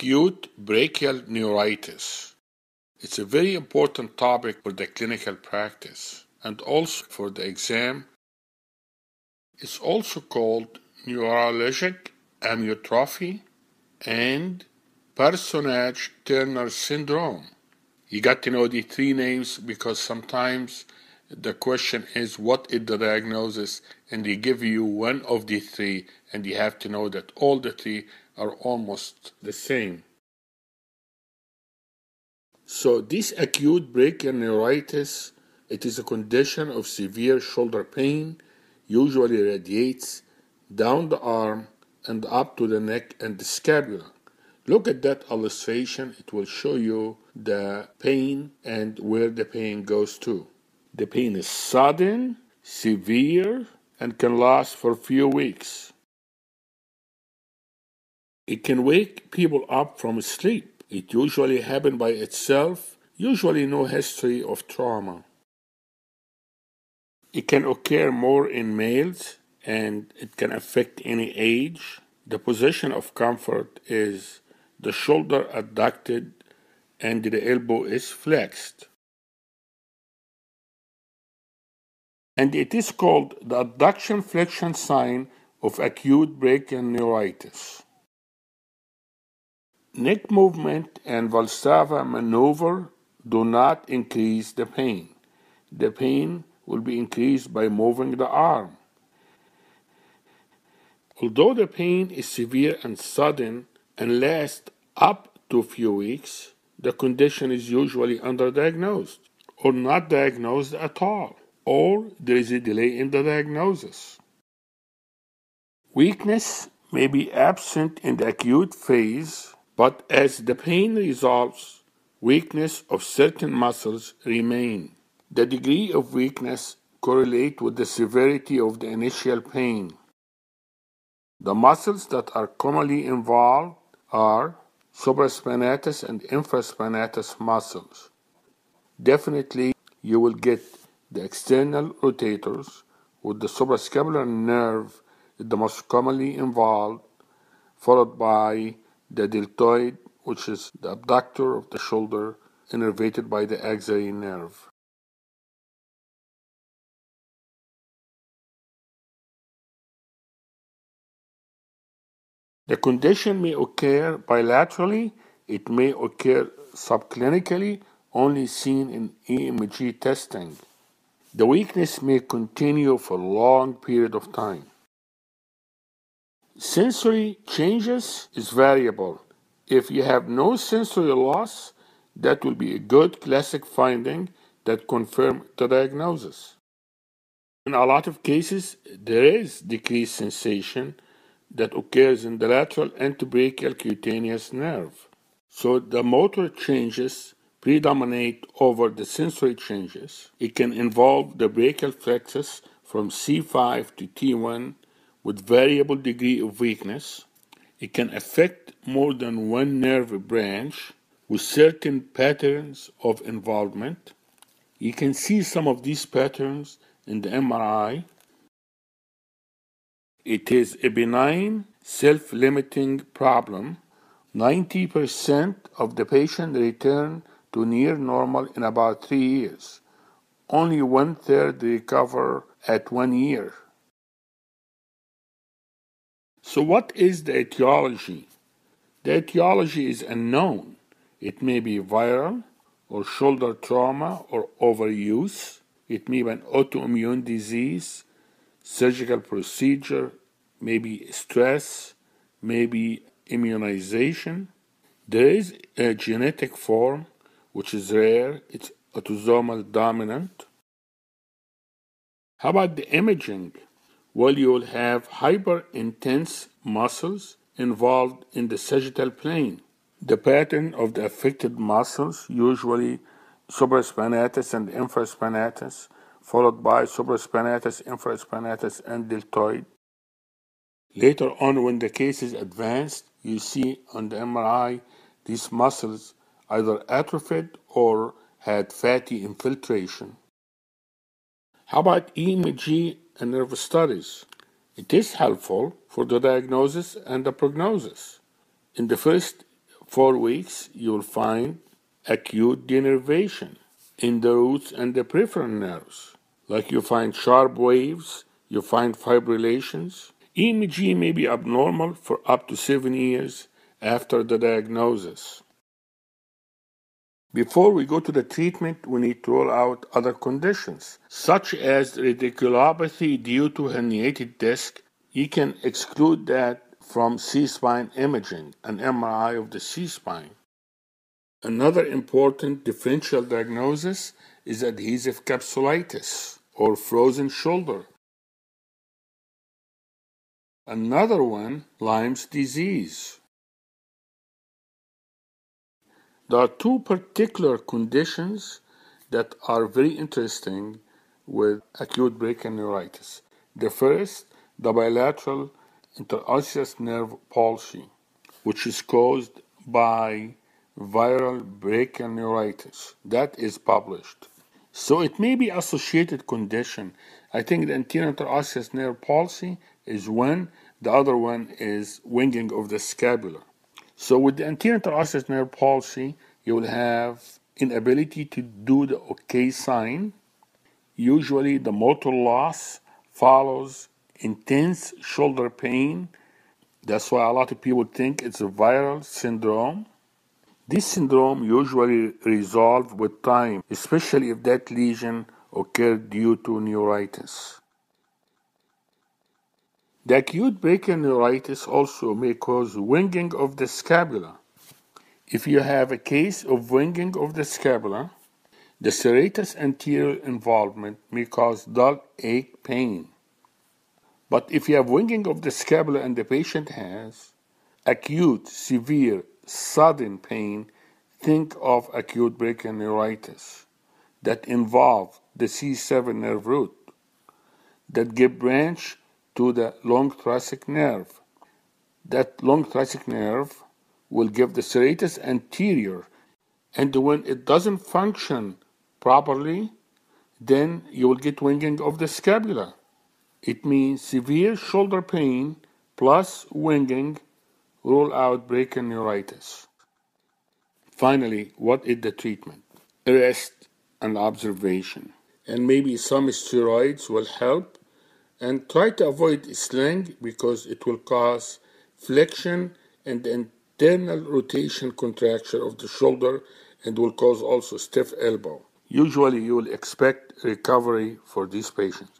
Acute brachial neuritis. It's a very important topic for the clinical practice and also for the exam. It's also called Neuralgic Amyotrophy and Parsonage-Turner syndrome. You got to know the three names because sometimes the question is what is the diagnosis, and they give you one of the three, and you have to know that all the three are almost the same. So this acute brachial neuritis, it is a condition of severe shoulder pain, usually radiates down the arm and up to the neck and the scapula. Look at that illustration, it will show you the pain and where the pain goes to. The pain is sudden, severe, and can last for a few weeks. It can wake people up from sleep. It usually happens by itself, usually no history of trauma. It can occur more in males, and it can affect any age. The position of comfort is the shoulder adducted and the elbow is flexed. And it is called the adduction flexion sign of acute brachial neuritis. Neck movement and Valsalva maneuver do not increase the pain. The pain will be increased by moving the arm. Although the pain is severe and sudden and lasts up to a few weeks, the condition is usually underdiagnosed or not diagnosed at all, or there is a delay in the diagnosis. Weakness may be absent in the acute phase, but as the pain resolves, weakness of certain muscles remain. The degree of weakness correlates with the severity of the initial pain. The muscles that are commonly involved are supraspinatus and infraspinatus muscles. Definitely, you will get the external rotators with the suprascapular nerve the most commonly involved, followed by the deltoid, which is the abductor of the shoulder, innervated by the axillary nerve. The condition may occur bilaterally, it may occur subclinically, only seen in EMG testing. The weakness may continue for a long period of time. Sensory changes is variable. If you have no sensory loss, that will be a good classic finding that confirms the diagnosis. In a lot of cases, there is decreased sensation that occurs in the lateral antebrachial cutaneous nerve. So the motor changes predominate over the sensory changes. It can involve the brachial plexus from C5 to T1 with variable degree of weakness. It can affect more than one nerve branch with certain patterns of involvement. You can see some of these patterns in the MRI. It is a benign, self-limiting problem. 90% of the patient return to near normal in about 3 years. Only one-third recover at 1 year. So what is the etiology? The etiology is unknown. It may be viral or shoulder trauma or overuse. It may be an autoimmune disease, surgical procedure, maybe stress, maybe immunization. There is a genetic form which is rare, it's autosomal dominant. How about the imaging? Well, you will have hyper-intense muscles involved in the sagittal plane. The pattern of the affected muscles, usually supraspinatus and infraspinatus, followed by supraspinatus, infraspinatus, and deltoid. Later on, when the case is advanced, you see on the MRI these muscles either atrophied or had fatty infiltration. How about EMG and nerve studies? It is helpful for the diagnosis and the prognosis. In the first 4 weeks, you'll find acute denervation in the roots and the peripheral nerves. Like you find sharp waves, you find fibrillations. EMG may be abnormal for up to 7 years after the diagnosis. Before we go to the treatment, we need to rule out other conditions, such as radiculopathy due to herniated disc. You can exclude that from C-spine imaging, an MRI of the C-spine. Another important differential diagnosis is adhesive capsulitis, or frozen shoulder. Another one, Lyme's disease. There are two particular conditions that are very interesting with acute brachial neuritis. The first, the bilateral interosseous nerve palsy, which is caused by viral brachial neuritis. That is published. So it may be an associated condition. I think the anterior interosseous nerve palsy is one. The other one is winging of the scapula. So with the anterior interosseous nerve palsy, you will have inability to do the OK sign. Usually the motor loss follows intense shoulder pain. That's why a lot of people think it's a viral syndrome. This syndrome usually resolves with time, especially if that lesion occurred due to neuritis. The acute brachial neuritis also may cause winging of the scapula. If you have a case of winging of the scapula, the serratus anterior involvement may cause dull ache pain. But if you have winging of the scapula and the patient has acute, severe, sudden pain, think of acute brachial neuritis that involve the C7 nerve root that give branch to the long thoracic nerve. That long thoracic nerve will give the serratus anterior, and when it doesn't function properly, then you will get winging of the scapula. It means severe shoulder pain plus winging rule out brachial neuritis. Finally, what is the treatment? Rest and observation, and maybe some steroids will help. And try to avoid sling because it will cause flexion and internal rotation contraction of the shoulder and will cause also stiff elbow. Usually you will expect recovery for these patients.